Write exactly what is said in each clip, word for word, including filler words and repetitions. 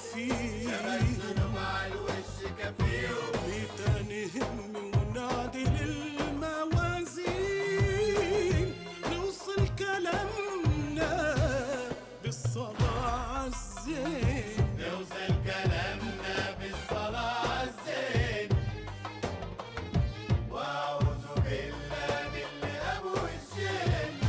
فيه تبسم على الوش كافيه وبقى نهم ونعدل الموازين نوصل كلامنا بالصلاة عالزين نوصل كلامنا بالصلاة عالزين وأعوذ بالله من أبو الجن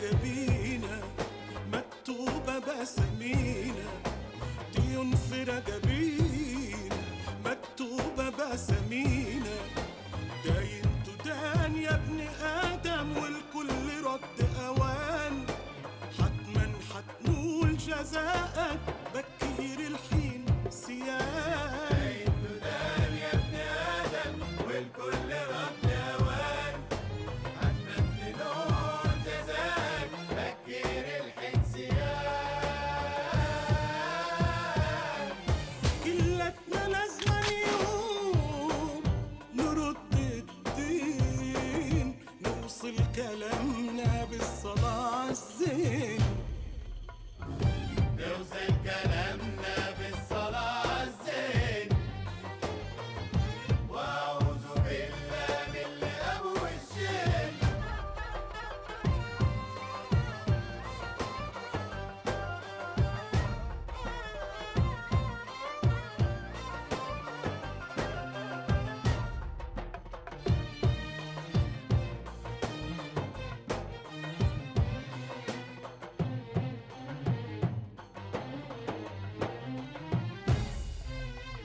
جبينا مكتوبة بأسامينا دي انفرادة بينا مكتوبة بأسامينا داين تدان يا ابن آدم والكل رد أوان حتما حتنول جزاءك بكير الحين سيان داين تدان يا ابن آدم والكل رد كلامنا بالصلاة عالزين نوصل كلامنا بالصلاة عالزين وأعوذ بالله من أبو الجن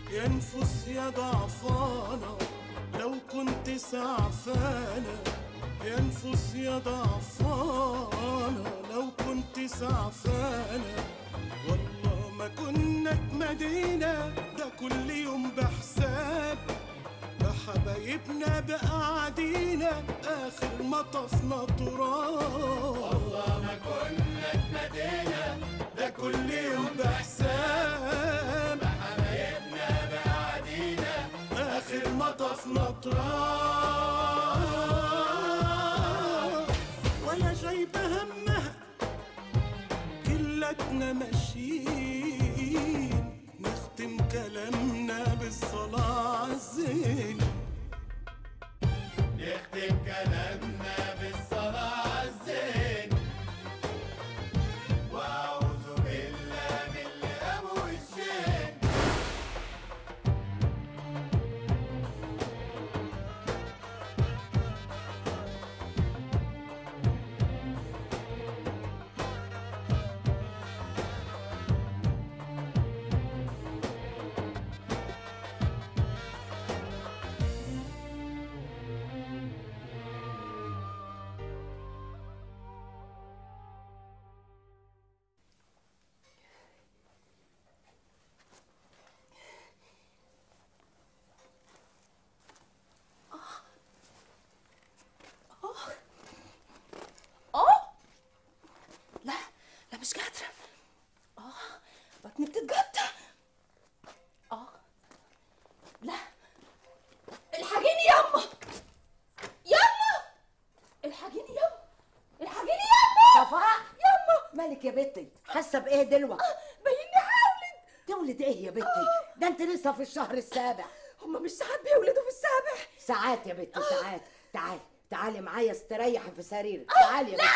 يا نفوس يا ضعفانة لو كنت سعفانة يا نفوس يا ضعفانة لو كنت سعفانة والله ما كنا اتمدينا ده كل يوم بحساب ده حبايبنا بقعدينا آخر ما طفنا تراب والله ما كنا اتمدينا ده كل يوم بحساب آخر مطاف مطران ولا جايبة همها كلتنا ماشيين نختم كلامنا بالصلاة عالزين نختم كلامنا بالصلاة عالزين مش قادرة اه بطني بتتقطع اه لا الحقيني يما يما الحقيني يما الحقيني يما صفاء يما مالك يا بنتي حاسة بايه دلوقتي؟ آه بايني هولد تولد ايه يا بنتي؟ آه ده انت لسه في الشهر السابع هم مش ساعات بيولدوا في السابع ساعات يا بنتي آه ساعات تعالي تعالي معايا استريحي في سريرك تعالي يا بنتي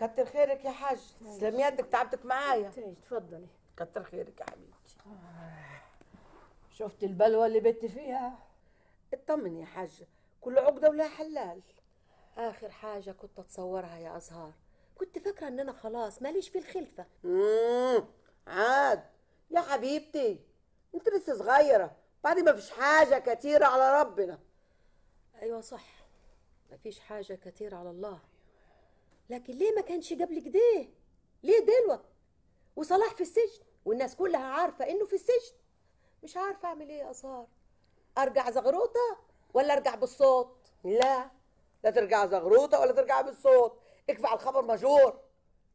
كتر خيرك يا حاج تسلمي يدك تعبتك معايا اتفضلي كتر خيرك يا حبيبتي شفت البلوى اللي بت فيها اطمني يا حاجه كل عقده ولها حلال اخر حاجه كنت اتصورها يا ازهار كنت فاكره ان انا خلاص ماليش في الخلفه امم عاد يا حبيبتي انت لسه صغيره بعد ما فيش حاجه كتيره على ربنا ايوه صح ما فيش حاجه كتيره على الله لكن ليه ما كانش جاب لي كده؟ ليه دلوقتي؟ وصلاح في السجن والناس كلها عارفه انه في السجن، مش عارفه اعمل ايه يا ازهار؟ ارجع زغروطه ولا ارجع بالصوت؟ لا، لا ترجع زغروطه ولا ترجع بالصوت، اكفي على الخبر ماجور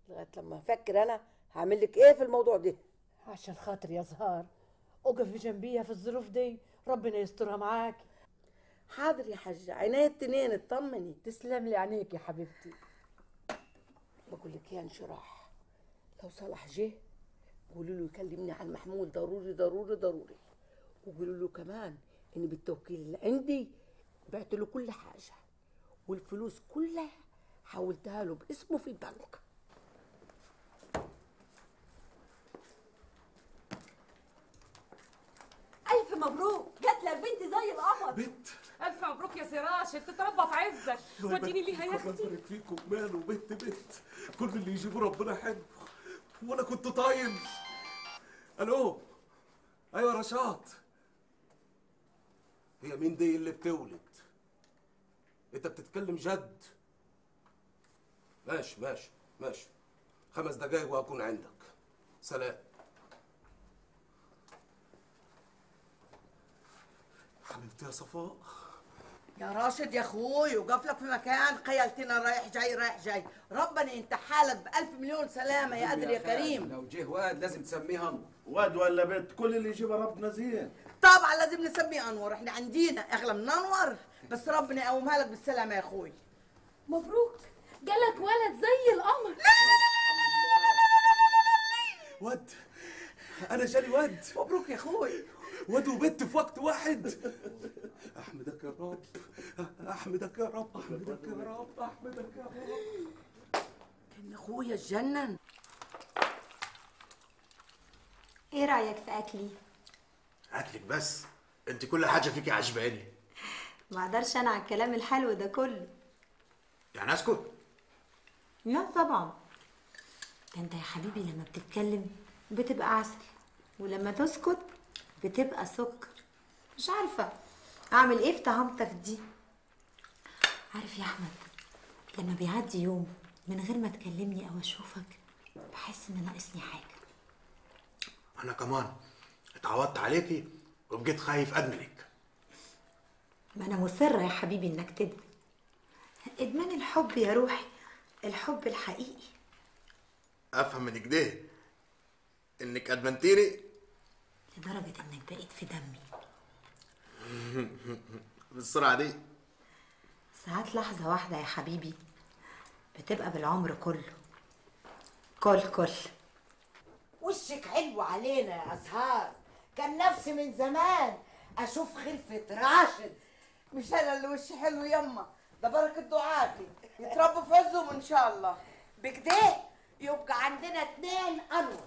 لغايه لما افكر انا هعمل لك ايه في الموضوع ده. عشان خاطر يا ازهار اقف جنبيها في الظروف دي، ربنا يسترها معاكي. حاضر يا حاجه، عينيا التنين اطمني. تسلم لي عينيك يا حبيبتي. بقول لك يا انشراح، لو صلاح جه قولوا له يكلمني على المحمول ضروري ضروري ضروري، وقولوا له كمان ان بالتوكيل اللي عندي بعت له كل حاجه والفلوس كلها حولتها له باسمه في البنك. الف مبروك، جات لك بنتي زي القمر. بنت؟ الف مبروك يا سراج، انت تربى في عزك. وديني ليها يا اختي. الله يبارك فيكم، ماله بنت بنت، كل اللي يجيبه ربنا حلو، وانا كنت طايل. الو، ايوه رشاد، هي مين دي اللي بتولد؟ انت بتتكلم جد؟ ماشي ماشي ماشي، خمس دقايق وهكون عندك، سلام. حبيبتي يا صفاء. يا راشد يا اخوي، وقف لك في مكان خيلتنا رايح جاي رايح جاي، ربنا انت حالك بألف مليون سلامة يا قادر يا كريم. لو جه واد لازم تسميه انور. واد ولا بنت، كل اللي يجيبها ربنا زين. طبعا لازم نسميه انور، احنا عندينا اغلى من انور، بس ربنا يقومها لك بالسلامة يا اخوي. مبروك، جالك ولد زي القمر. لا لا لا لا لا لا، واد، أنا جالي واد. مبروك يا اخوي. واد وبنت في وقت واحد. احمدك يا رب احمدك يا رب احمدك يا رب احمدك يا رب. كان اخويا اتجنن. ايه رايك في اكلي؟ اكلك بس، انت كل حاجه فيكي عجباني. ما اقدرش انا على الكلام الحلو ده كله. يعني اسكت؟ لا طبعا، ده انت يا حبيبي لما بتتكلم بتبقى عسل، ولما تسكت بتبقى سكر. مش عارفه اعمل ايه في طعامتك دي. عارف يا احمد، لما بيعدي يوم من غير ما تكلمني او اشوفك بحس ان ناقصني حاجه. انا كمان اتعودت عليكي وبقيت خايف ادمنك. ما انا مصره يا حبيبي انك تدمن. ادمان الحب يا روحي، الحب الحقيقي. افهم منك ده انك ادمنتيني لدرجه انك بقيت في دمي. بالسرعة دي؟ ساعات لحظة واحدة يا حبيبي بتبقى بالعمر كله. كل كل وشك حلو علينا يا أزهار، كان نفسي من زمان أشوف خلفة راشد. مش أنا اللي وشي حلو يما، ده بركة دعاتي. يتربوا في عزهم إن شاء الله. بكده يبقى عندنا اتنين أنور،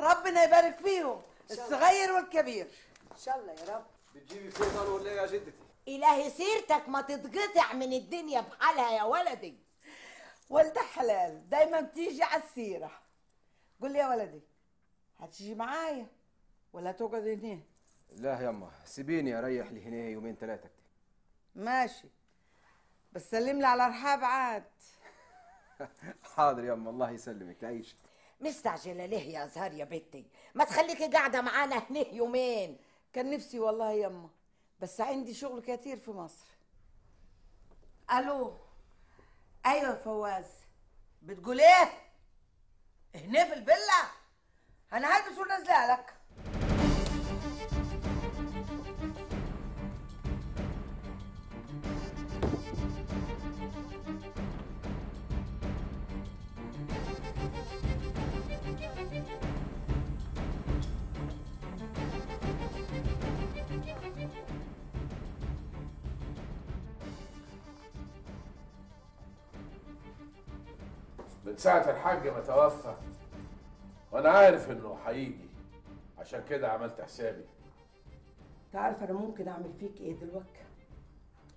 ربنا يبارك فيهم الصغير والكبير إن شاء الله يا رب. بتجيبي فطار ولا ايه يا جدتي؟ الهي سيرتك ما تتقطع من الدنيا بحالها يا ولدي. والدة حلال دايما بتيجي على السيره. قول لي يا ولدي، هتيجي معايا ولا هتقعد هنا؟ لا يما، سيبيني اريح لي هنا يومين ثلاثه كده. ماشي، بس سلم لي على رحاب عاد. حاضر يما، الله يسلمك، تعيشي. مستعجله ليه يا زهر يا بنتي؟ ما تخليكي قاعده معانا هنا يومين. كان نفسي والله يما، بس عندي شغل كتير في مصر. الو، ايوه فواز، بتقول ايه؟ هنا في الفيلا؟ انا هلبس ونازله لك. من ساعة الحاج ما توفى وأنا عارف إنه هيجي، عشان كده عملت حسابي. تعرف أنا ممكن أعمل فيك إيه دلوقتي؟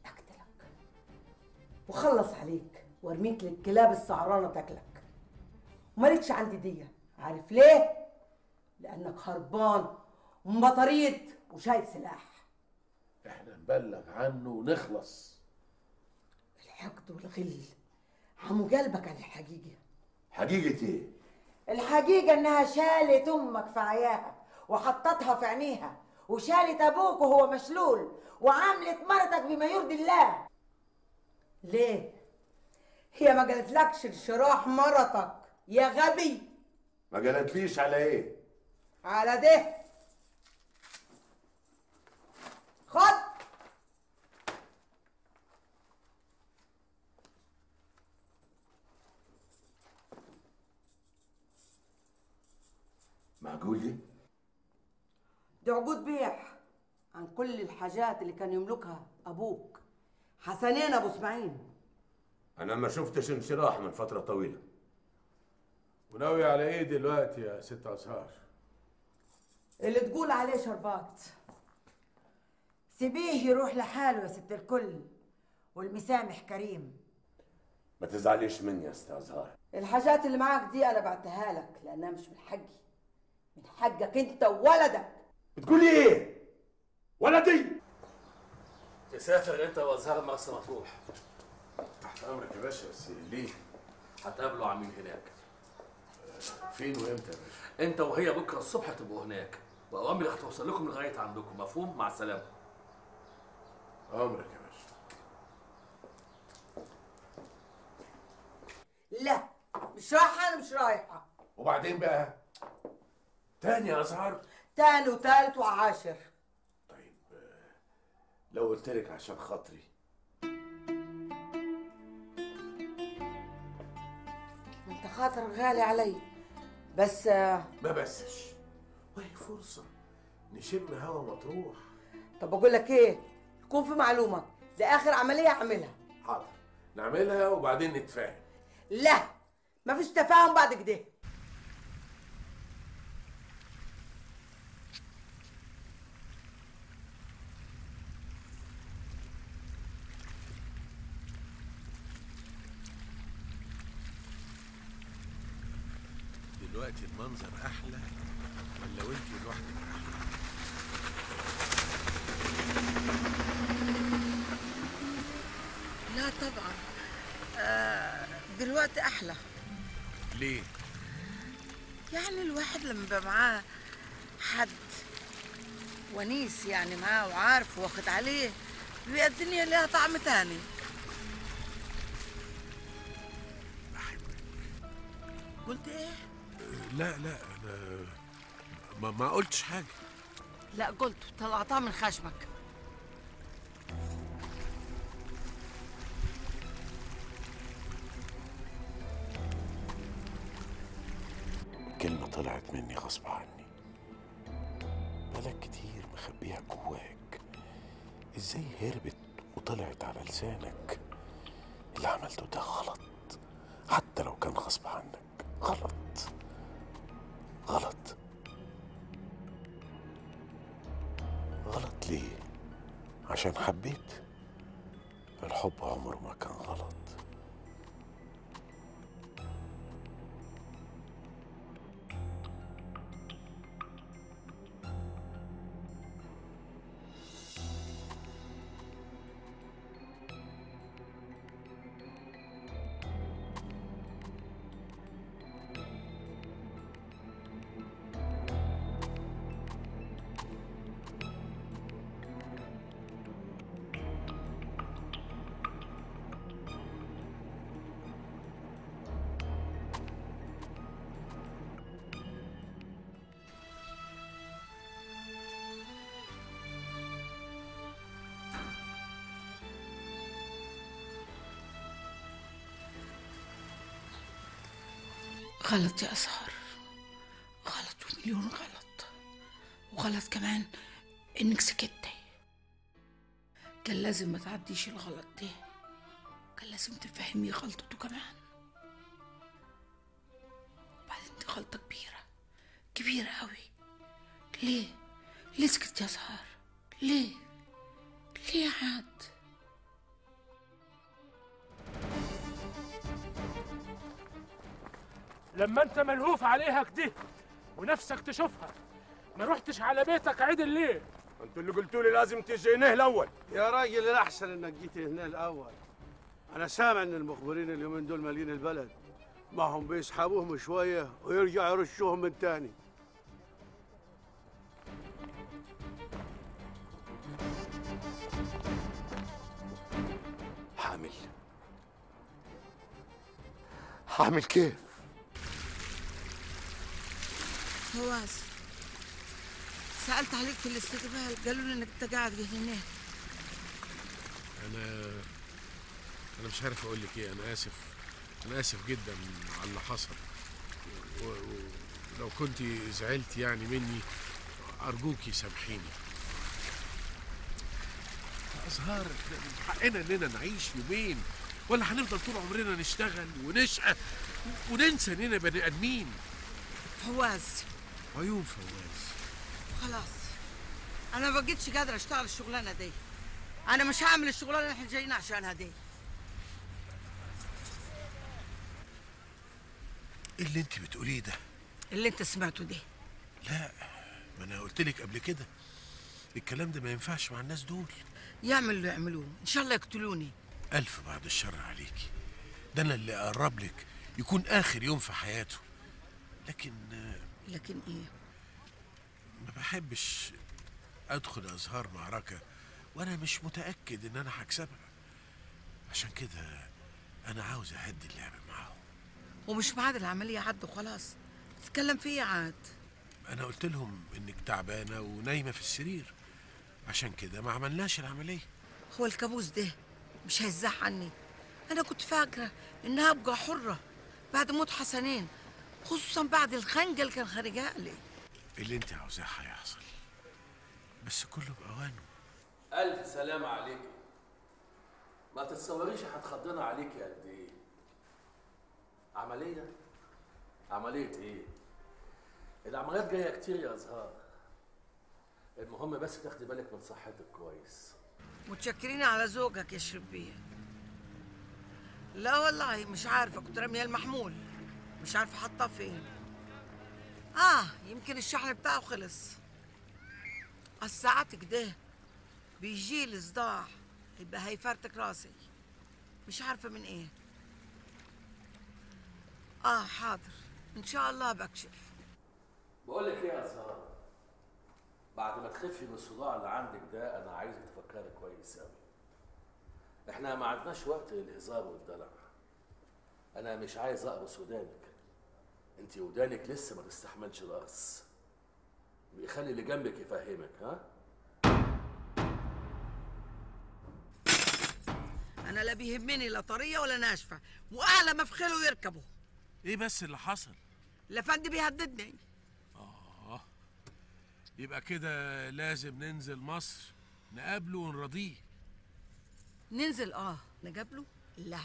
أقتلك وأخلص عليك وأرميك للكلاب السعرانة تاكلك، ومالكش عندي دية. عارف ليه؟ لأنك هربان ومطاريد وشايل سلاح. إحنا نبلغ عنه ونخلص. الحقد والغل عمو قلبك عن الحقيقة. حقيقة ايه؟ الحقيقة انها شالت امك في عياها وحطتها في عينيها، وشالت ابوك وهو مشلول، وعاملت مرتك بما يرضي الله. ليه؟ هي ما قالتلكش الشراح مرتك يا غبي؟ ما قالتليش على ايه؟ على ده. خد. معقول دي؟ دي عقود بيع عن كل الحاجات اللي كان يملكها ابوك حسنين ابو اسماعيل. انا ما شفتش انشراح من فتره طويله. وناوي على ايه دلوقتي يا ست ازهار؟ اللي تقول عليه شربات. سيبيه يروح لحاله يا ست الكل، والمسامح كريم. ما تزعليش مني يا ست ازهار، الحاجات اللي معاك دي انا بعتها لك لانها مش من حقي، من حقك انت وولدك. بتقولي ايه؟ ولدي؟ تسافر انت وازهار مرسى مطروح. تحت امرك يا باشا. بس ليه؟ هتقابلوا عميل هناك. فين وامتى يا باشا؟ انت وهي بكره الصبح تبقوا هناك، واوامري هتوصل لكم لغايه عندكم، مفهوم؟ مع السلامه. امرك يا باشا. لا مش رايحه، انا مش رايحه. وبعدين بقى؟ تاني يا ازهار؟ تاني وتالت وعاشر. طيب لو قلت لك عشان خاطري؟ انت خاطر غالي علي. بس ما بسش، وهي فرصه نشم هوا مطروح. طب اقول لك ايه، يكون في معلومه، ده اخر عمليه اعملها. حاضر نعملها وبعدين نتفاهم. لا مفيش تفاهم بعد كده. دلوقتي المنظر احلى ولا وانت لوحدك احلى؟ لا طبعا آه دلوقتي احلى. ليه؟ يعني الواحد لما يبقى معاه حد ونيس يعني معاه وعارفه واخد عليه، بيبقى الدنيا ليها طعم تاني. بحبك. قلت ايه؟ لا لا انا ما, ما قلتش حاجه. لا قلت، طلعتها من خشمك. الكلمه طلعت مني غصب عني، بالك كتير مخبيها جواك. ازاي هربت وطلعت على لسانك؟ اللي عملته ده غلط، حتى لو كان غصب عنك. غلط غلط غلط. ليه؟ عشان حبيت. الحب عمره ما كان غلط. غلط يا أزهار، غلط ومليون غلط، وغلط كمان إنك سكتي. كان لازم ما تعديش الغلط ده، كان لازم تفهمي غلطته كمان. وبعدين دي غلطة كبيرة، كبيرة أوي. ليه؟ ليه سكت يا أزهار؟ ليه؟ ليه عاد؟ لما انت ملهوف عليها كده ونفسك تشوفها ما روحتش على بيتك عيد الليل. انتوا اللي قلتوا لي لازم تيجي هنا الاول. يا راجل الاحسن انك جيت هنا الاول. انا سامع ان المخبرين اليومين دول مالين البلد، معهم بيسحبوهم شوية ويرجع يرشوهم من تاني. حامل حامل كيف؟ هو آسف سألت عليك في الاستقبال قالوا لي انك انت قاعد هناك. أنا أنا مش عارف أقول لك إيه، أنا آسف أنا آسف جدا على اللي حصل، ولو كنت زعلت يعني مني أرجوكي سامحيني. أزهار حقنا إننا نعيش يومين ولا هنفضل طول عمرنا نشتغل ونشقى وننسى إننا بني آدمين. فواز عيون فواز خلاص، أنا ما بقتش قادرة أشتغل الشغلانة دي، أنا مش هعمل الشغلانة اللي إحنا جايين عشانها دي. ايه اللي انت بتقوليه ده؟ اللي انت سمعته ده؟ لا ما انا قلت لك قبل كده الكلام ده ما ينفعش مع الناس دول. يعملوا اللي يعملوه، ان شاء الله يقتلوني. الف بعد الشر عليكي، ده انا اللي اقرب لك يكون اخر يوم في حياته. لكن لكن ايه؟ ما بحبش ادخل ازهار معركه وانا مش متاكد ان انا هكسبها، عشان كده انا عاوز اهدي اللعبه معاهم. ومش معاد العملية عد وخلاص، تتكلم في ايه عاد؟ أنا قلت لهم إنك تعبانة ونايمة في السرير، عشان كده ما عملناش العملية. هو الكابوس ده مش هيزاح عني؟ أنا كنت فاكرة إنها أبقى حرة بعد موت حسنين، خصوصا بعد الخنجة اللي كان خارجها لي. اللي أنت عاوزاه هيحصل، بس كله بأوانه. ألف سلامة عليكي، ما تتصوريش هتخضنا عليكي قد إيه. عملية؟ عملية إيه؟ العمليات جاية كتير يا أزهار. المهم بس تاخدي بالك من صحتك كويس. متشكرين على زوجك يا شربية. لا والله مش عارفة، كنت رامية المحمول مش عارفة حاطاه فين. آه يمكن الشحن بتاعه خلص. أصل ساعات كده بيجي لي صداع يبقى هيفرتك راسي، مش عارفة من إيه. اه حاضر ان شاء الله بكشف. بقول لك ايه يا أزهار، بعد ما تخفي من الصداع اللي عندك ده انا عايزك تفكري كويس قوي. احنا ما عندناش وقت للهزار والدلع، انا مش عايز اقرص ودانك، انت ودانك لسه ما تستحملش القرص. بيخلي اللي جنبك يفهمك. ها انا لا بيهمني لا طريه ولا ناشفه، واعلى ما في خيله يركبه. ايه بس اللي حصل؟ لفند بيهددني. اه يبقى كده لازم ننزل مصر نقابله ونرضيه. ننزل اه نقابله؟ لا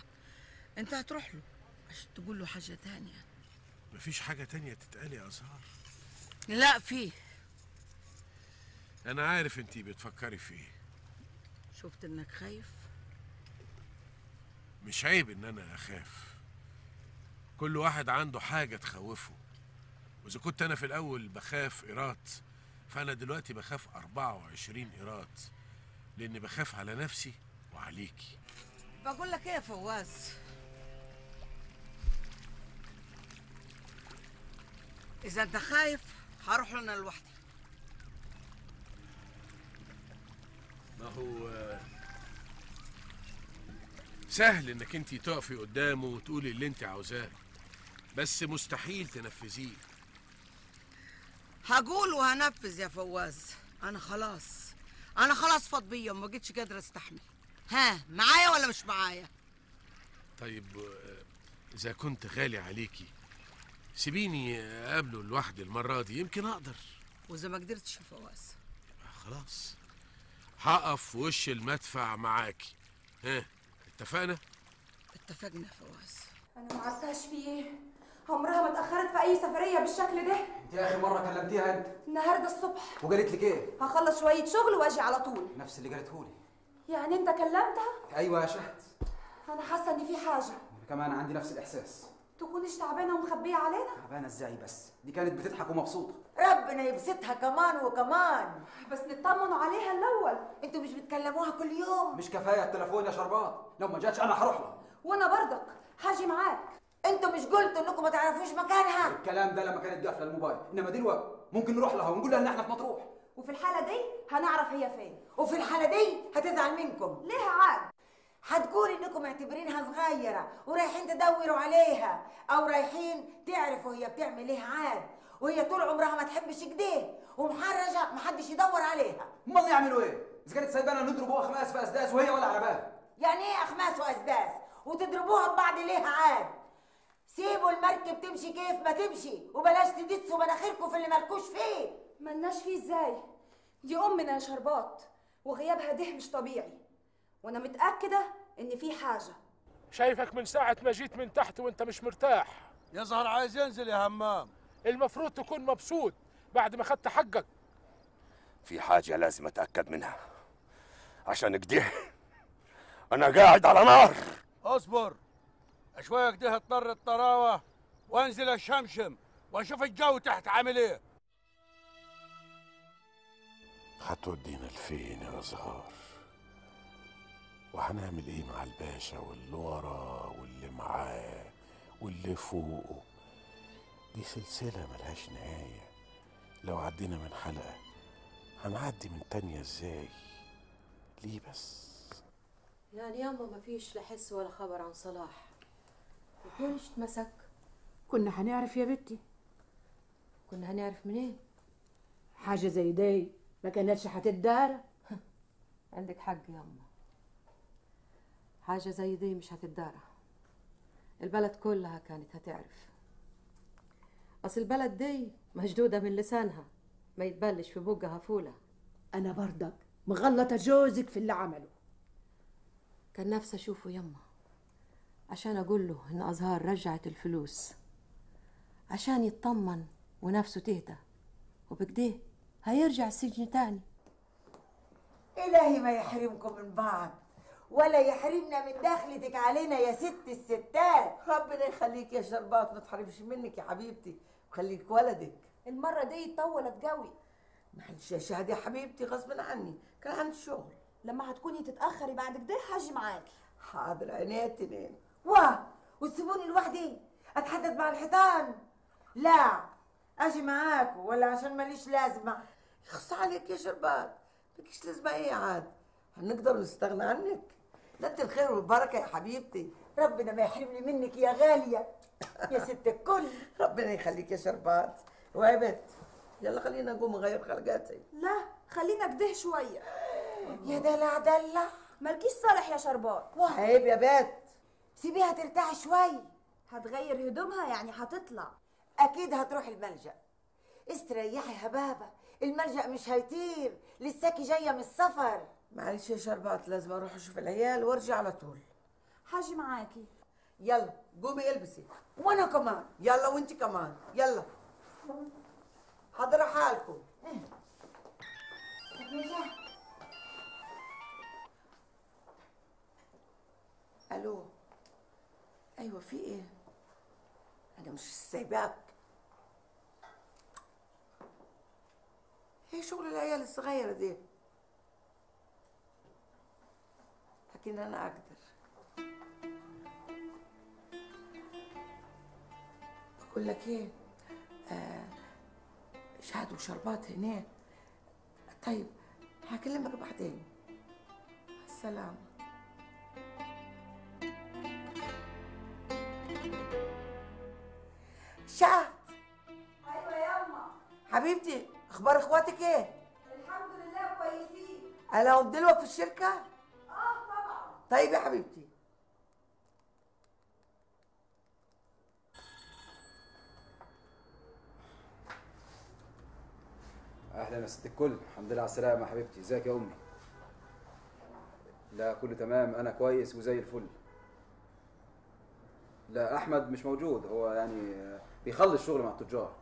انت هتروح له عشان تقول له حاجه تانية. مفيش حاجه تانية تتقال يا أزهار؟ لا فيه. انا عارف انتي بتفكري في ايه. شفت انك خايف؟ مش عيب ان انا اخاف، كل واحد عنده حاجة تخوفه، وإذا كنت أنا في الأول بخاف قيراط فأنا دلوقتي بخاف أربعة وعشرين قيراط، لأني بخاف على نفسي وعليكي. بقول لك إيه يا فواز؟ إذا أنت خايف هروح لنا لوحدي. ما هو سهل انك انتي تقفي قدامه وتقولي اللي انتي عاوزاه، بس مستحيل تنفذيه. هقول وهنفذ يا فواز، انا خلاص انا خلاص فاض بيا وما جيتش قادره استحمل. ها معايا ولا مش معايا؟ طيب اذا كنت غالي عليكي سيبيني اقابله لوحدي المره دي يمكن اقدر. واذا ما قدرتش يا فواز؟ خلاص هقف في وش المدفع معاكي. ها اتفقنا؟ اتفقنا يا فواز. أنا ما عرفتهاش في إيه؟ عمرها ما اتأخرت في أي سفرية بالشكل ده؟ أنت آخر مرة كلمتيها أنت؟ النهاردة الصبح. وقالت لك إيه؟ هخلص شوية شغل وأجي على طول. نفس اللي قالتهولي. يعني أنت كلمتها؟ أيوه يا شحت. أنا حاسة إن في حاجة. أنا كمان عندي نفس الإحساس. تكونش تعبانة ومخبية علينا؟ تعبانة إزاي بس؟ دي كانت بتضحك ومبسوطة. ربنا يبسطها كمان وكمان. بس نطمنوا عليها الأول، أنتوا مش بتكلموها كل يوم. مش كفاية التليفون يا شربات، لو ما جاتش أنا هروح لها. وأنا برضك هاجي معاك. انتوا مش قلتوا انكم ما تعرفوش مكانها؟ الكلام ده لما كانت قافله الموبايل، انما دلوقتي ممكن نروح لها ونقول لها ان احنا في مطروح، وفي الحاله دي هنعرف هي فين، وفي الحاله دي هتزعل منكم. ليه عاد؟ هتقول انكم معتبرينها صغيره ورايحين تدوروا عليها او رايحين تعرفوا هي بتعمل ايه. عاد وهي طول عمرها ما تحبش كده ومحرجه محدش يدور عليها. امال يعملوا ايه؟ اذا كانت سايبانا نضربوها اخماس في اسداس وهي ولا على بالها. يعني ايه اخماس واسداس؟ وتضربوها ببعض ليه عاد؟ سيبوا المركب تمشي كيف ما تمشي وبلاش تدسوا مناخيركم في اللي مالكوش فيه. مالناش فيه ازاي؟ دي امنا يا شربات وغيابها ده مش طبيعي، وانا متاكده ان في حاجه. شايفك من ساعه ما جيت من تحت وانت مش مرتاح. يا زهر عايز ينزل يا همام. المفروض تكون مبسوط بعد ما خدت حقك. في حاجه لازم اتاكد منها عشان كده انا قاعد على نار. اصبر شويه كده اضطر الطراوه وانزل الشمشم واشوف الجو تحت عامل ايه. هتودينا لفين يا ازهار؟ وهنعمل ايه مع الباشا واللي وراه واللي معاه واللي فوقه؟ دي سلسله ملهاش نهايه، لو عدينا من حلقه هنعدي من تانيه ازاي؟ ليه بس؟ لا اليوم مفيش لا حس ولا خبر عن صلاح. ليش اتمسك؟ كنا هنعرف يا بنتي. كنا هنعرف منين؟ حاجه زي دي ما كانتش هتتدار. عندك حق يا امه، حاجه زي دي مش هتتدار. البلد كلها كانت هتعرف، اصل البلد دي مشدوده من لسانها ما يتبلش في بقها فوله. انا برضك مغلطه جوزك في اللي عمله. كان نفسي اشوفه يمه عشان اقول له ان ازهار رجعت الفلوس عشان يطمن ونفسه تهدى، وبكده هيرجع السجن تاني. الهي ما يحرمكم من بعض ولا يحرمنا من دخلتك علينا يا ست الستات. ربنا يخليك يا شربات، ما تحرمش منك يا حبيبتي وخليك ولدك. المره دي طولت قوي. معلش يا شهد يا حبيبتي غصب عني، كان عندي شغل. لما هتكوني تتاخري بعد كده هاجي معاكي. حاضر عينيا تنام. واه وتسيبوني لوحدي اتحدد مع الحيطان؟ لا اجي معاكوا ولا عشان ماليش لازمه؟ يخص عليك يا شربات، مالكيش لازمه ايه عاد؟ هنقدر نستغنى عنك؟ لا انت الخير والبركه يا حبيبتي. ربنا ما يحرمني منك يا غاليه يا ست الكل. ربنا يخليك يا شربات. وعبت يلا خلينا نقوم نغير خلقاتي. لا خلينا كده شويه. يا دلع دلع مالكيش صالح يا شربات. عيب يا بنت، سيبيها ترتاح شوي. هتغير هدومها يعني هتطلع؟ اكيد هتروح الملجأ. استريحي يا بابا، الملجأ مش هيطير، لساكي جايه من السفر. معلش يا شربات لازم اروح اشوف العيال وارجع على طول. هاجي معاكي. يلا قومي البسي. وانا كمان. يلا وانت كمان. يلا حضروا حالكم. الو. ايوه في ايه؟ انا مش سايباك. ايه شغل العيال الصغيره دي؟ لكن انا اقدر. بقول لك ايه، آه شهد وشربات هنا. طيب هكلمك بعدين. السلام. شهد. ايوه يا يما حبيبتي، اخبار اخواتك ايه؟ الحمد لله كويسين. قالوا دلوقتي في الشركه؟ اه طبعا. طيب يا حبيبتي. اهلا يا ست الكل. الحمد لله على السلامه يا حبيبتي. ازيك يا امي؟ لا كله تمام، انا كويس وزي الفل. لا احمد مش موجود، هو يعني بيخلص شغل مع التجار.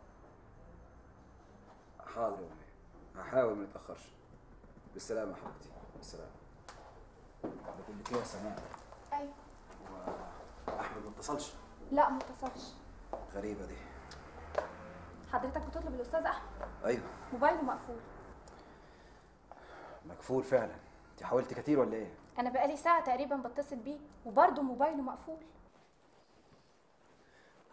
حاضر يا امي، هحاول ما نتاخرش. بالسلامه يا حبيبتي. بالسلامه. بقول لك ايه يا سماح؟ ايوه. هو احمد ما اتصلش؟ لا ما اتصلش. غريبه دي. حضرتك بتطلب الاستاذ احمد؟ ايوه. موبايله مقفول. مقفول فعلا. انت حاولت كتير ولا ايه؟ انا بقالي ساعه تقريبا بتصل بيه وبرضه موبايله مقفول.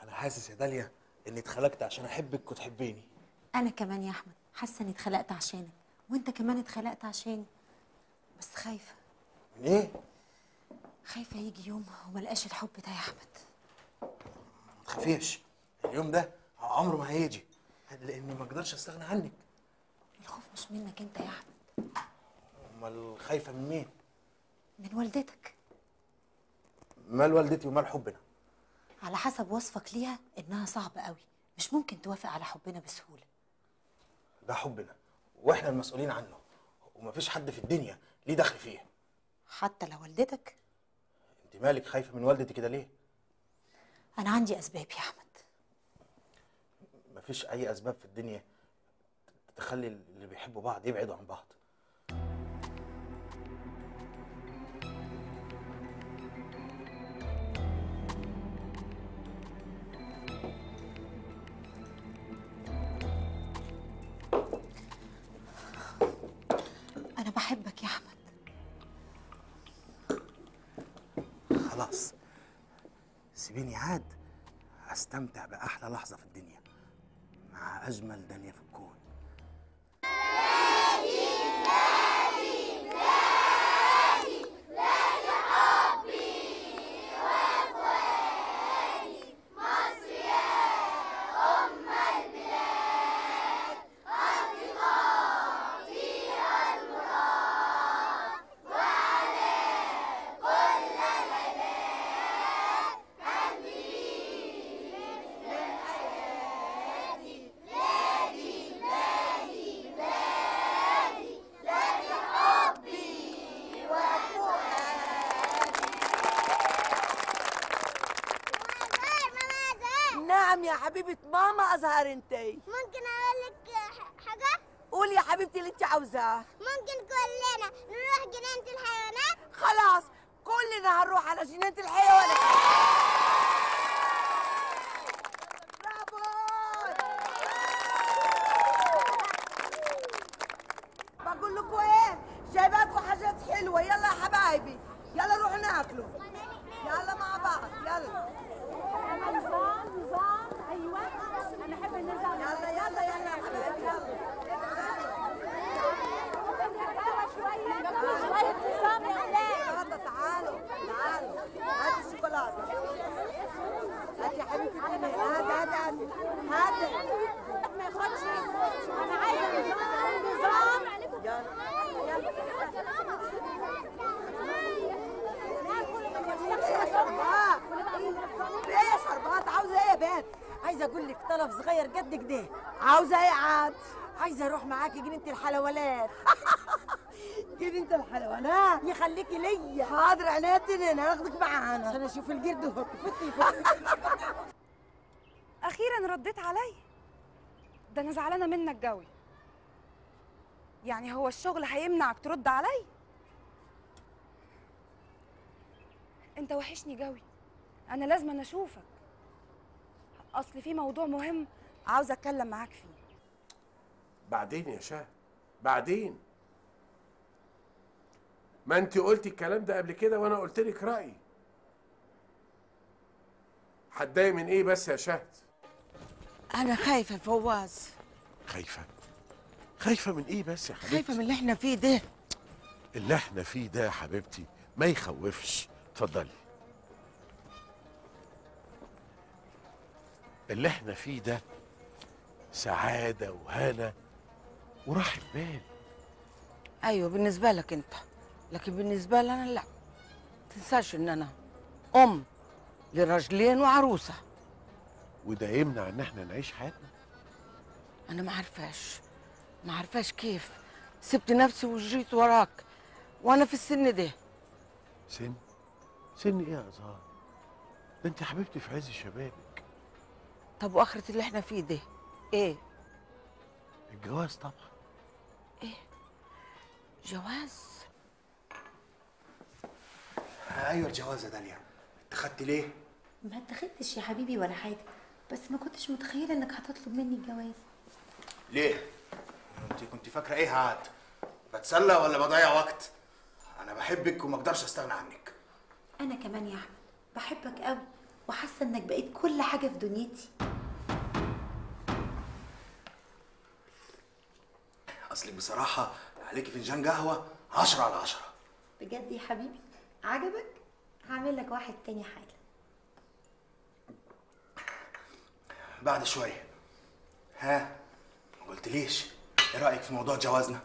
انا حاسس يا داليا اني اتخلقت عشان احبك وتحبيني. انا كمان يا احمد حاسه اني اتخلقت عشانك وانت كمان اتخلقت عشاني، بس خايفه. من ايه؟ خايفه يجي يوم وما القاش الحب ده يا احمد. ما تخافيش، اليوم ده عمره ما هيجي لاني ما اقدرش استغنى عنك. الخوف مش منك انت يا احمد. امال خايفه من مين؟ من والدتك. مال والدتي ومال حبنا؟ على حسب وصفك ليها انها صعبه قوي، مش ممكن توافق على حبنا بسهوله. ده حبنا واحنا المسؤولين عنه ومفيش حد في الدنيا ليه دخل فيه، حتى لو والدتك. انت مالك خايفه من والدتي كده ليه؟ انا عندي اسباب يا احمد. مفيش اي اسباب في الدنيا تخلي اللي بيحبوا بعض يبعدوا عن بعض. انا بحبك يا احمد. خلاص سيبيني عاد استمتع باحلى لحظه في الدنيا مع اجمل دنيا في الكون. حبيبة ماما أزهر، انتي ممكن أقول لك حاجة؟ قولي يا حبيبتي اللي أنت عاوزاه. ممكن كلنا نروح جنينة الحيوانات؟ خلاص كلنا هنروح على جنينة الحيوانات. برافو. بقول لكم إيه؟ جايباكوا حاجات حلوة، يلا يا حبايبي يلا نروح ناكله، يلا مع بعض يلا. نظام نظام ايوه انا احب النظام. يلا يلا يلا يا حبايبي يلا شويه شويه نظام. يلا تعالوا تعالوا هاتي الشوكولاته، هاتي يا حبيبتي هاتي هاتي هاتي ما ياخدش. انا عايزه نظام نظام. يلا يلا ايه يا شربات؟ عاوزه ايه يا بنت؟ عايزه اقول لك طلب صغير قد كده. عاوزه ايه عاد؟ عايزه اروح معاكي جنينه الحلويات. جنينه الحلويات يخليكي ليا. حاضر عينيا التنين هاخدك معانا عشان اشوف الجرد وهو بيفتني فوق. اخيرا رديت عليا. ده انا زعلانه منك قوي. يعني هو الشغل هيمنعك ترد عليا؟ انت وحشني قوي، أنا لازم أنا أشوفك، أصل في موضوع مهم عاوزة أتكلم معاك فيه. بعدين يا شاه بعدين، ما أنت قلتي الكلام ده قبل كده وأنا قلت لك رأيي. هتضايق من إيه بس يا شاه؟ أنا خايفة فواز. خايفة؟ خايفة من إيه بس يا حبيبتي؟ خايفة من اللي إحنا فيه ده. اللي إحنا فيه ده يا حبيبتي ما يخوفش، اتفضلي. اللي احنا فيه ده سعادة وهنا وراحة بال. ايوه بالنسبة لك انت، لكن بالنسبة لي انا لا. متنساش ان انا ام لرجلين وعروسة. وده يمنع ان احنا نعيش حياتنا؟ انا ما عارفاش ما عارفاش كيف سبت نفسي وجريت وراك وانا في السن ده. سن؟ سن ايه يا ازهار؟ ده انت حبيبتي في عز شبابك. طب واخرة اللي احنا فيه ده ايه؟ الجواز طبعا. ايه؟ جواز؟ ايوه الجواز يا داليا. انت خدت ليه؟ ما اتخدتش يا حبيبي ولا حاجة، بس ما كنتش متخيلة انك هتطلب مني الجواز. ليه؟ انت كنت فاكرة ايه هاد؟ بتسلى ولا بضيع وقت؟ انا بحبك وما اقدرش استغنى عنك. انا كمان يا احمد بحبك قوي، وحاسه انك بقيت كل حاجه في دنيتي. اصلك بصراحه عليكي فنجان قهوه عشرة على عشرة. بجد يا حبيبي عجبك؟ هعمل لك واحد تاني حالا بعد شويه. ها ما قلتليش ايه رايك في موضوع جوازنا؟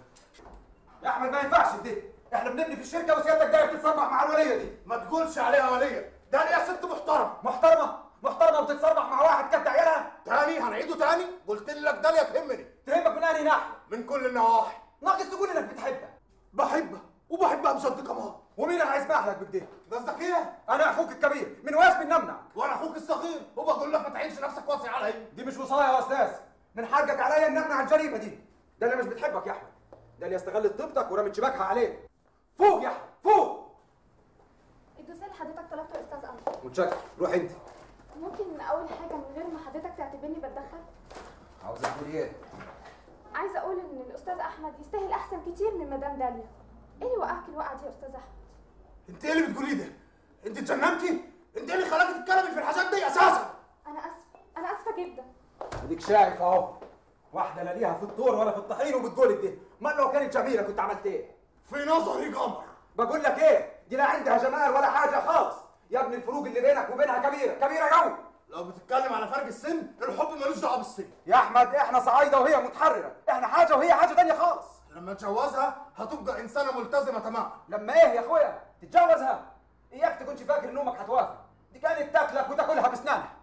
يا احمد ما ينفعش دي، احنا بنبني في الشركه وسيادتك جايه بتتصرح مع الوليه دي. ما تقولش عليها وليه، ده هي ست محترمه محترمه محترمه وبتتصرح مع واحد كد عيالها. تاني هنعيده تاني؟ قلت لك داليا تهمني. تهمك من انهي ناحيه؟ من كل النواحي. ناقص تقول انك بتحبها. بحبها وبحبها مصدقه معاها. ومين انا هيسمح لك بكده؟ قصدك ايه؟ انا اخوك الكبير من واس من نمنع وانا اخوك الصغير، وبقول لك ما تعينش نفسك وصي عليا. دي مش وصايه يا استاذ، من حقك عليا ان امنع الجريمه دي. ده اللي مش بتحبك يا احمد، ده اللي استغلت طيبتك ورمت شباكها عليك. فوق يا احمد فوق. الدوسيه اللي حضرتك طلبته يا استاذ قمر. متشكر. روح انت. ممكن اول حاجه من غير ما حضرتك تعتبرني بتدخل؟ عاوزه تقول ايه؟ عايزه اقول ان الاستاذ احمد يستاهل احسن كتير من مدام داليا. ايه اللي وقعك الوقعه دي يا استاذ احمد؟ انت ايه اللي بتقوليه ده؟ انت اتجننتي؟ انت ايه اللي خلاكي تتكلمي في الحاجات دي اساسا؟ انا اسفه، انا اسفه جدا. اديك شايف اهو، واحده لا ليها في الدور ولا في الطحين وبتقول دي. ما لو كانت جميله كنت عملت ايه؟ في نظري قمر. بقول لك ايه؟ دي لا عندها جمال ولا حاجه خالص. يا ابني الفروق اللي بينك وبينها كبيره كبيره قوي. لو بتتكلم على فرق السن، الحب ملوش دعوه بالسن يا احمد. احنا صعايده وهي متحرره، احنا حاجه وهي حاجه ثانيه خالص. لما اتجوزها هتبقى انسانه ملتزمه تماما. لما ايه يا اخويا؟ تتجوزها؟ اياك تكونش فاكر ان امك هتوافق، دي كانت تاكلك وتاكلها باسنانها.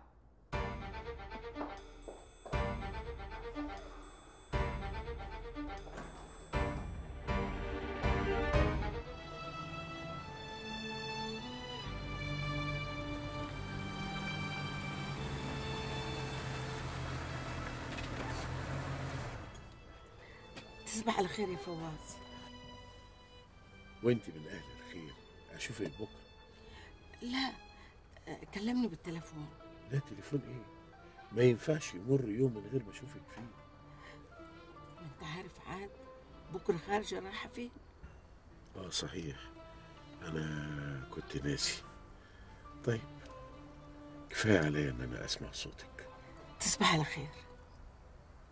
تصبح على خير يا فواز. وانت من اهل الخير. اشوفك بكره. لا كلمني بالتليفون. لا تليفون ايه؟ ما ينفعش يمر يوم من غير ما اشوفك فيه. ما انت عارف عاد بكره خارجه رايحه فين. اه صحيح، انا كنت ناسي. طيب كفايه عليا ان انا اسمع صوتك. تصبح على خير.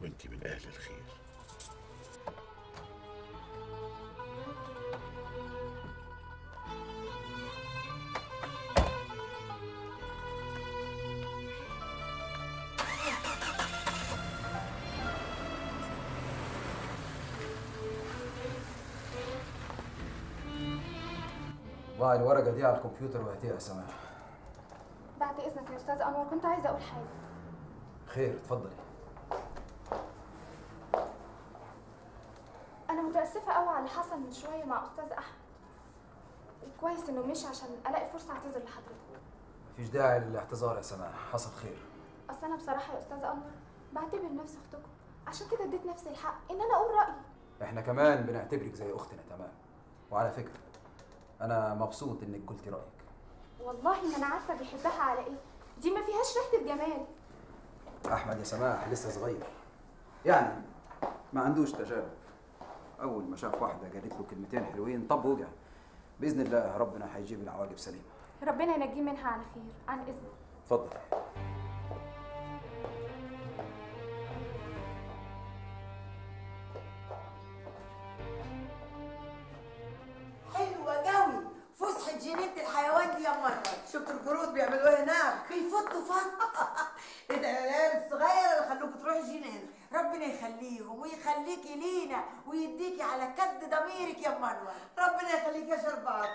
وانت من اهل الخير. ضاع الورقة دي على الكمبيوتر وهاتيها يا سماح. بعد إذنك يا أستاذ أنور، كنت عايزة أقول حاجة. خير اتفضلي. أنا متأسفة قوي على اللي حصل من شوية مع أستاذ أحمد. كويس إنه مشي عشان ألاقي فرصة أعتذر لحضرتك. مفيش داعي للاعتذار يا سماح، حصل خير. أصل أنا بصراحة يا أستاذ أنور بعتبر نفسي أختكم، عشان كده اديت نفسي الحق إن أنا أقول رأيي. إحنا كمان بنعتبرك زي أختنا تمام. وعلى فكرة أنا مبسوط إنك قلتي رأيك. والله ما أنا عارفة بيحبها على إيه، دي ما فيهاش ريحة الجمال. أحمد يا سماح لسه صغير، يعني ما عندوش تجارب. أول ما شاف واحدة قالت له كلمتين حلوين طب وجع. بإذن الله ربنا هيجيب العواقب سليمة. ربنا ينجيه منها على خير، عن إذنك. اتفضل. شفت الجرود بيعملوها هناك؟ بيفطوا فط. ايه ده يا العيال الصغيره اللي خلوكوا تروحوا جنان؟ ربنا يخليهم ويخليكي لينا ويديكي على كد ضميرك يا مروه. ربنا يخليك يا شربات.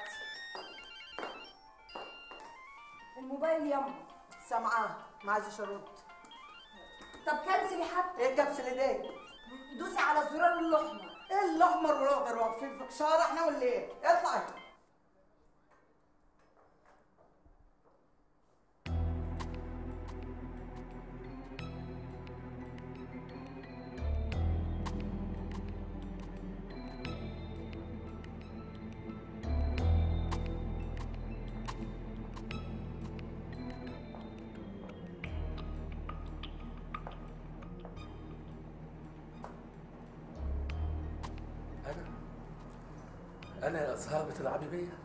الموبايل يا امي. سامعاه معاذ شروط. طب كنسلي حتى. ايه كبسلي ده؟ دوسي على الزرار الاحمر. ايه الاحمر والاخضر واقفين في قشاره احنا ولا ايه؟ اطلعي. أنا يا أزهار بتلعبي بيا؟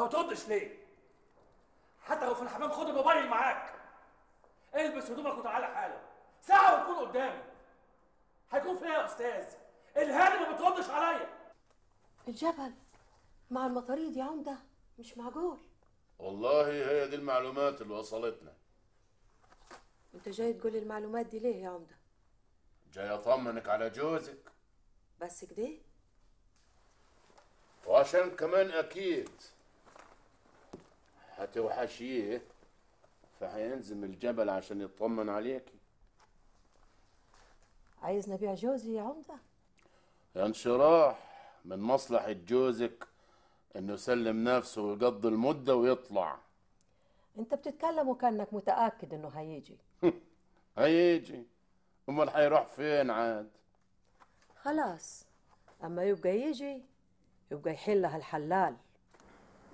او تردش ليه؟ حتى لو في الحمام خد الموبايل معاك، البس هدومك وتعالى حالا، ساعه وتكون قدامي. هيكون فيها يا استاذ؟ الهاني ما بتردش عليا. الجبل مع المطاريد يا عمده مش معقول. والله هي دي المعلومات اللي وصلتنا. انت جاي تقول المعلومات دي ليه يا عمده؟ جاي اطمنك على جوزك بس كده، وعشان كمان اكيد هتوحشيه فهينزم الجبل عشان يطمن عليكي. عايزنا نبيع جوزي يا عمده؟ انشراح من مصلحه جوزك انه يسلم نفسه ويقضي المده ويطلع. انت بتتكلم وكانك متاكد انه هيجي. هيجي، امال هيروح فين عاد؟ خلاص اما يبقى يجي يبقى يحل هالحلال.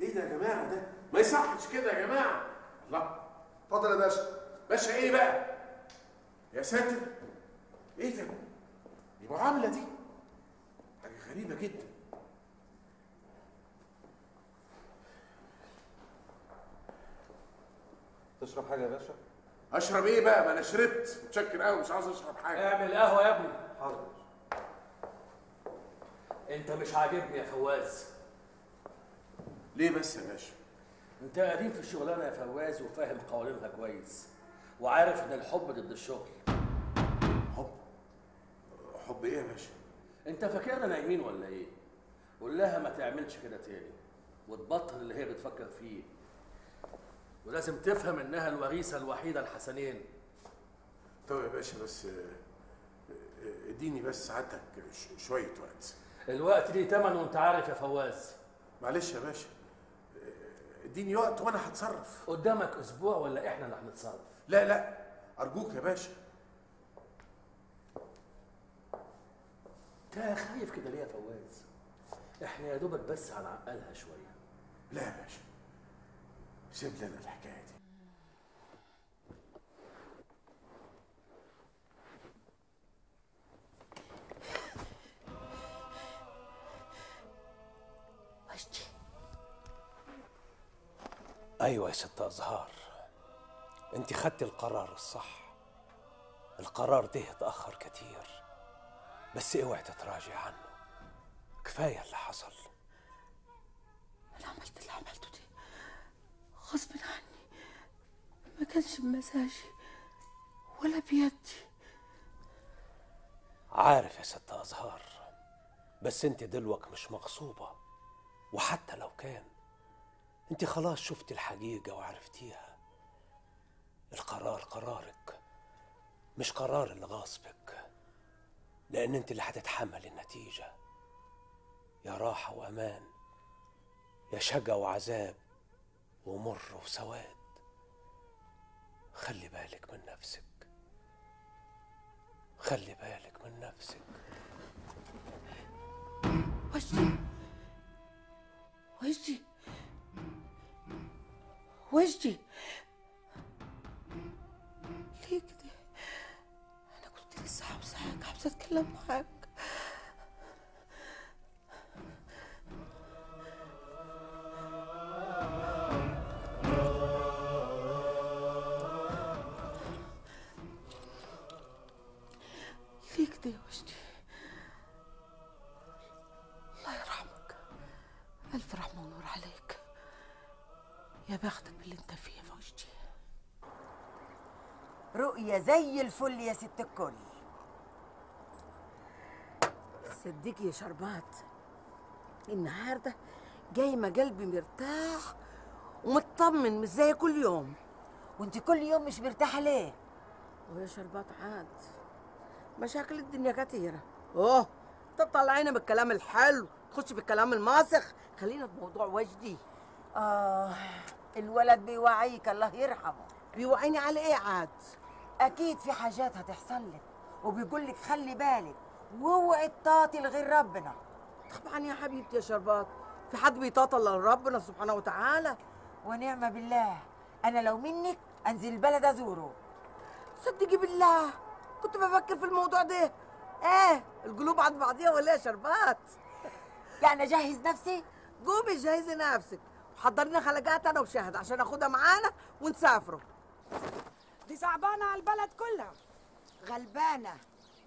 ايه ده يا جماعه؟ ده ما يصحش كده يا جماعه. الله، اتفضل يا باشا. باشا ايه بقى؟ يا ساتر، ايه ده؟ المعامله دي حاجه غريبه جدا. تشرب حاجه يا باشا؟ اشرب ايه بقى؟ ما انا شربت متشكر قوي، مش عاوز اشرب حاجه. اعمل قهوه يا ابني. حاضر. انت مش عاجبني يا فواز. ليه بس يا باشا؟ انت قديم في الشغلانه يا فواز وفاهم قوانينها كويس، وعارف ان الحب ضد الشغل. حب؟ حب ايه يا باشا؟ انت فاكرنا نايمين ولا ايه؟ قول لها ما تعملش كده تاني وتبطل اللي هي بتفكر فيه، ولازم تفهم انها الوريثه الوحيده لحسنين. طب يا باشا بس اديني بس ساعتك شويه وقت. الوقت ليه تمن وانت عارف يا فواز. معلش يا باشا اديني وقت وانا هتصرف. قدامك اسبوع ولا احنا اللي هنتصرف؟ لا لا ارجوك يا باشا. انت خايف كده ليه يا فواز؟ احنا يا دوبك بس هنعقلها شويه. لا يا باشا سيب لنا الحكايه دي. ايوه يا ست ازهار، انت خدتي القرار الصح. القرار ده اتاخر كتير بس اوعي تتراجعي عنه، كفايه اللي حصل. انا عملت اللي عملته دي غصب عني، ما كانش بمزاجي ولا بيدي. عارف يا ست ازهار بس انت دلوقتي مش مغصوبه، وحتى لو كان انت خلاص شفتي الحقيقة وعرفتيها. القرار قرارك مش قرار اللي غاصبك، لأن انت اللي هتتحمل النتيجة. يا راحة وأمان، يا شقا وعذاب ومر وسواد. خلي بالك من نفسك، خلي بالك من نفسك. وجدي وجدي وجدي ليه كده؟ انا كنت لسه عاوزاك، عاوزه اتكلم معاك. ليه كده يا وجدي؟ الله يرحمك، الف رحمه ونور عليك. يا بختك باللي انت فيه يا وجدي. رؤية زي الفل يا ست الكل. صدقي يا شربات النهارده جايمه قلبي مرتاح ومطمن، مش زي كل يوم. وانت كل يوم مش مرتاحه ليه؟ ويا شربات عاد مشاكل الدنيا كتيره. اوه تطلعينا بالكلام الحلو تخش بالكلام الماسخ، خلينا في موضوع وجدي. آه الولد بيوعيك الله يرحمه. بيوعيني على ايه عاد؟ اكيد في حاجات هتحصل لك وبيقول لك خلي بالك واوعي تطاطي لغير ربنا. طبعا يا حبيبتي يا شربات، في حد بيتاطى الا ربنا سبحانه وتعالى. ونعم بالله، انا لو منك انزل البلد ازوره. صدقي بالله كنت بفكر في الموضوع ده. ايه القلوب عند بعضيها ولا يا شربات؟ يعني اجهز نفسي؟ قومي جهزي نفسك محضرين خلقات انا وشهد عشان اخدها معانا ونسافروا. دي صعبانه على البلد كلها، غلبانه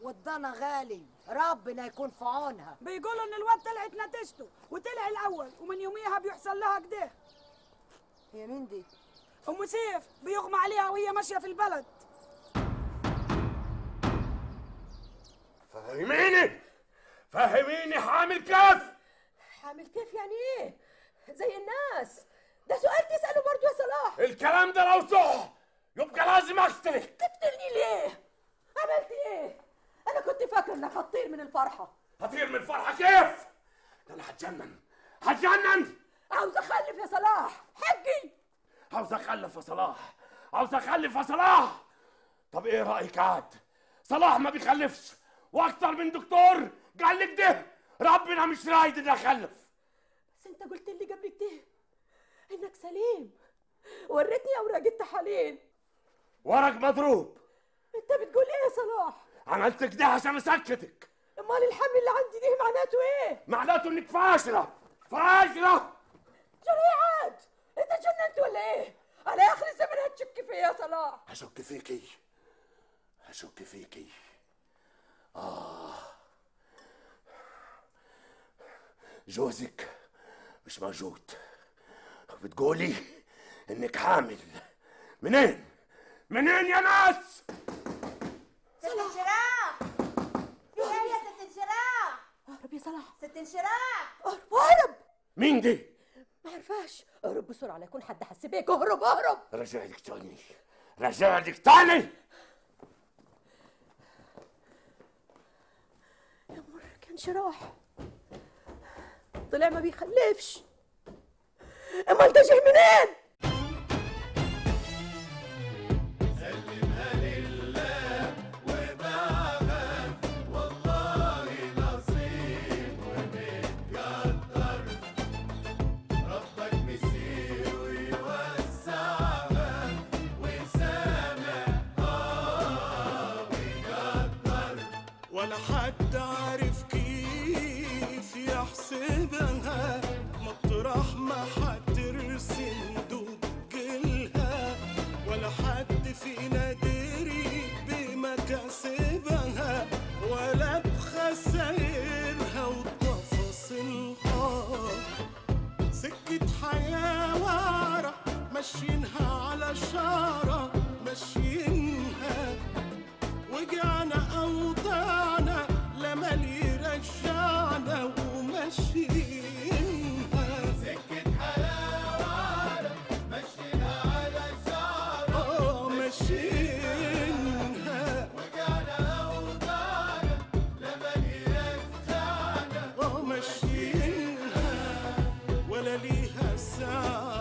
والضنا غالي، ربنا يكون في عونها. بيقولوا ان الواد طلعت نتيجته وطلع الاول ومن يوميها بيحصل لها كده. هي مين دي؟ ام سيف، بيغمى عليها وهي ماشيه في البلد. فهميني فهميني حامل كيف؟ حامل كيف يعني ايه؟ زي الناس؟ ده سؤال تساله برضه يا صلاح؟ الكلام ده لو صح يبقى لازم اقتلك. تقتلني ليه؟ عملت ايه؟ انا كنت فاكر انك هتطير من الفرحه. هطير من الفرحه كيف؟ ده انا هتجنن هتجنن. عاوز اخلف يا صلاح حجي. عاوز اخلف يا صلاح عاوز اخلف يا صلاح. طب ايه رايك عاد؟ صلاح ما بيخلفش واكتر من دكتور قال لك ده، ربنا مش رايد اني اخلف. بس انت قلت لي قبل كده انك سليم، وريتني اوراق التحاليل ورق مضروب. انت بتقول ايه يا صلاح؟ عملت كده عشان اسكتك. امال الحمل اللي عندي دي معناته ايه؟ معناته انك فاشله فاشله. جريعات انت جننت ولا ايه؟ على اخر الزمن هتشك فيا يا صلاح. هشك فيكي هشك فيكي. آه جوزك مش موجود، بتقولي انك حامل. منين؟ منين يا ناس؟ ست انشراح، في ايه يا ست انشراح؟ اهرب يا صلاح. ست انشراح اهرب اهرب. مين دي؟ ما عرفاش. اهرب بسرعه لا يكون حد حس بيك. اهرب اهرب. رجع لك تاني رجع لك تاني. يا مر كان شراح طلع ما بيخلفش، امال ده جه منين؟ ماشيينها على شارة ماشيينها، وجعنا أوضعنا لما يرجعنا وماشيينها. سكة حلاوة ماشيينها على شارة ماشيينها، وجعنا أوضعنا لما يرجعنا ماشيينها. ولا ليها سعر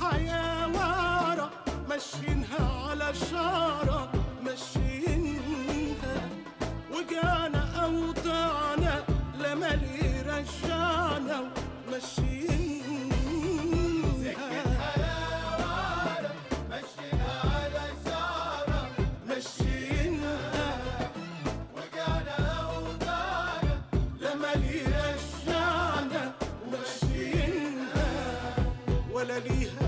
حياوارة ماشيينها على شارة ماشيينها، وجانا أوضعنا لما اللي رجعنا وماشيينها. سكة حياوارة ماشيينها على شارة ماشيينها، وجانا أوضعنا لما اللي رجعنا وماشيينها. ولا ليها